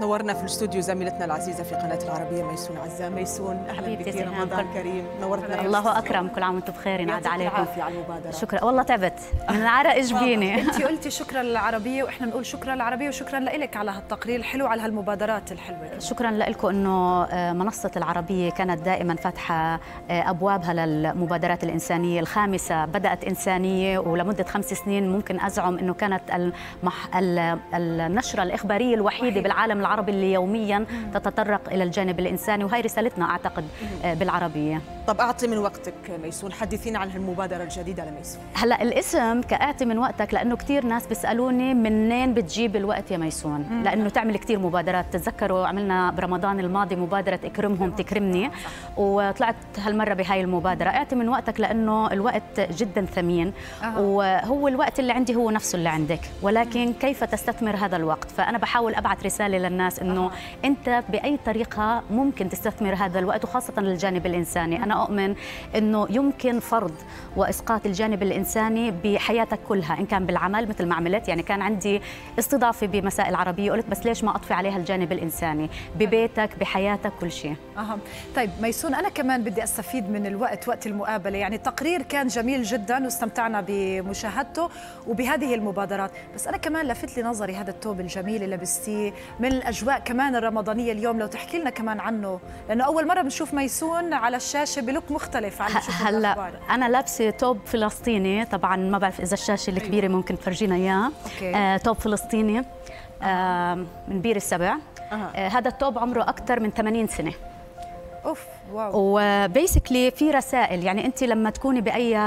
تنورنا في الاستوديو زميلتنا العزيزه في قناه العربيه ميسون عزام. ميسون اهلا بك، رمضان كريم، نورتنا. الله اكرم، كل عام وانتم بخير، ينعاد عليكم. شكرا، والله تعبت من العرق جبيني. انت قلتي شكرا للعربيه واحنا بنقول شكرا للعربيه، وشكرا لك على هالتقرير الحلو، على هالمبادرات الحلوه. شكرا لكم انه منصه العربيه كانت دائما فاتحه ابوابها للمبادرات الانسانيه. الخامسه بدات انسانيه ولمده 5 سنين ممكن ازعم انه كانت النشره الاخباريه الوحيده بالعالم العربي اللي يوميا تتطرق الى الجانب الانساني، وهي رسالتنا اعتقد بالعربيه. طب اعطي من وقتك ميسون، حدثينا عن هالمبادره الجديده لميسون. هلا الاسم كاعطي من وقتك لانه كثير ناس بيسالوني منين بتجيب الوقت يا ميسون، لانه تعمل كثير مبادرات. تتذكروا عملنا برمضان الماضي مبادره اكرمهم تكرمني، وطلعت هالمره بهاي المبادره. اعطي من وقتك لانه الوقت جدا ثمين، وهو الوقت اللي عندي هو نفسه اللي عندك، ولكن كيف تستثمر هذا الوقت. فانا بحاول ابعث رساله للناس انه انت باي طريقه ممكن تستثمر هذا الوقت، وخاصه للجانب الانساني. انا اؤمن انه يمكن فرض واسقاط الجانب الانساني بحياتك كلها، ان كان بالعمل مثل ما عملت. يعني كان عندي استضافه بمساء العربيه، قلت بس ليش ما اطفي عليها الجانب الانساني ببيتك بحياتك كل شيء. طيب ميسون، انا كمان بدي استفيد من الوقت وقت المقابله. يعني التقرير كان جميل جدا واستمتعنا بمشاهدته وبهذه المبادرات، بس انا كمان لفت لي نظري هذا الثوب الجميل اللي لبستيه من الاجواء كمان الرمضانيه اليوم، لو تحكي لنا كمان عنه، لانه اول مره بنشوف ميسون على الشاشه بلوك مختلف عن هلا. انا لابسه توب فلسطيني، طبعا ما بعرف اذا الشاشه الكبيره ممكن تفرجينا اياه. توب فلسطيني من بير السبع. هذا التوب عمره اكثر من 80 سنه. اوف، واو. وبيسكلي في رسائل، يعني انت لما تكوني باي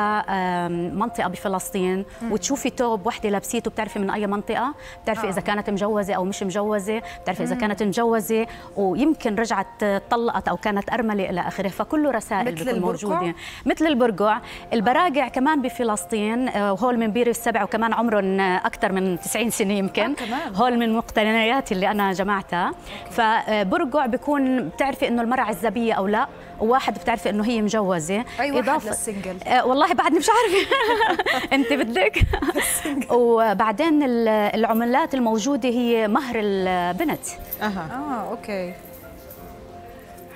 منطقه بفلسطين وتشوفي توب وحده لابسيته بتعرفي من اي منطقه، بتعرفي اذا كانت مجوزه او مش مجوزه، بتعرفي اذا كانت مجوزه ويمكن رجعت طلقت او كانت ارمله الى اخره. فكله رسائل بتكون موجوده مثل البرقع. البراقع كمان بفلسطين، وهول من بير السبع، وكمان عمرهم اكثر من 90 سنه يمكن. هول من مقتنياتي اللي انا جمعتها. فبرقع بيكون بتعرفي انه المراه عزابيه او لا، وواحد بتعرفي انه هي مجوزه. أيوة، اضافه للسنجل. والله بعدني مش عارفه. انت بدك. وبعدين العملات الموجوده هي مهر البنت. اوكي،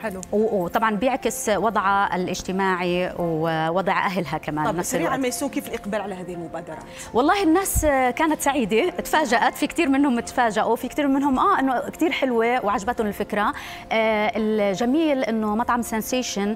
حلو. وطبعا بيعكس وضعها الاجتماعي ووضع اهلها كمان. طب سريعا ميسون، كيف الاقبال على هذه المبادرات؟ والله الناس كانت سعيده، تفاجأت. في كثير منهم تفاجئوا، في كثير منهم انه كثير حلوه وعجبتهم الفكره. الجميل انه مطعم سنسيشن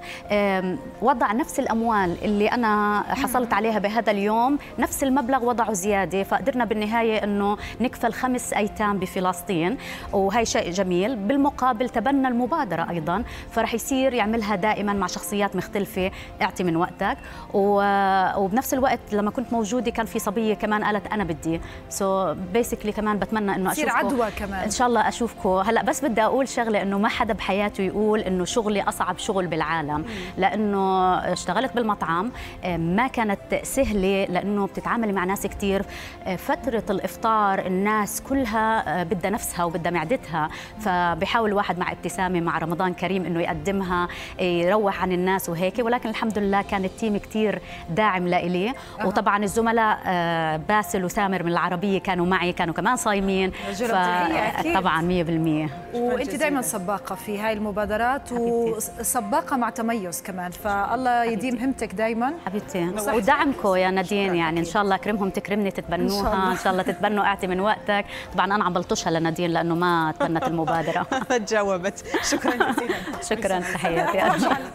وضع نفس الاموال اللي انا حصلت عليها بهذا اليوم، نفس المبلغ وضعه زياده، فقدرنا بالنهايه انه نكفل 5 ايتام بفلسطين، وهي شيء جميل. بالمقابل تبنى المبادره ايضا، فرح يصير يعملها دائما مع شخصيات مختلفه. اعطي من وقتك. وبنفس الوقت لما كنت موجوده كان في صبيه كمان قالت انا بدي، سو بيسكلي كمان بتمنى انه اشوفكم، يصير عدوى كمان ان شاء الله اشوفكم. هلا بس بدي اقول شغله، انه ما حدا بحياته يقول انه شغلي اصعب شغل بالعالم، لانه اشتغلت بالمطعم ما كانت سهله، لانه بتتعاملي مع ناس كثير. فتره الافطار الناس كلها بدها نفسها وبدها معدتها، فبحاول الواحد مع ابتسامه مع رمضان كريم انه يقدمها، يروح عن الناس وهيك. ولكن الحمد لله كان التيم كثير داعم لإلي. وطبعا الزملاء باسل وسامر من العربيه كانوا معي، كانوا كمان صايمين. طبعا 100%. وانت دائما سباقه في هاي المبادرات، وسباقه مع تميز كمان، فالله يديم همتك دائما حبيبتي، ودعمكم يا نادين. يعني ان شاء الله اكرمهم تكرمني تتبنوها، ان شاء الله تتبنوا اعطي من وقتك. طبعا انا عم بلطشها لنادين لانه ما تبنت المبادره. تجاوبت. شكرا جزيلا. شكرا، تحياتي.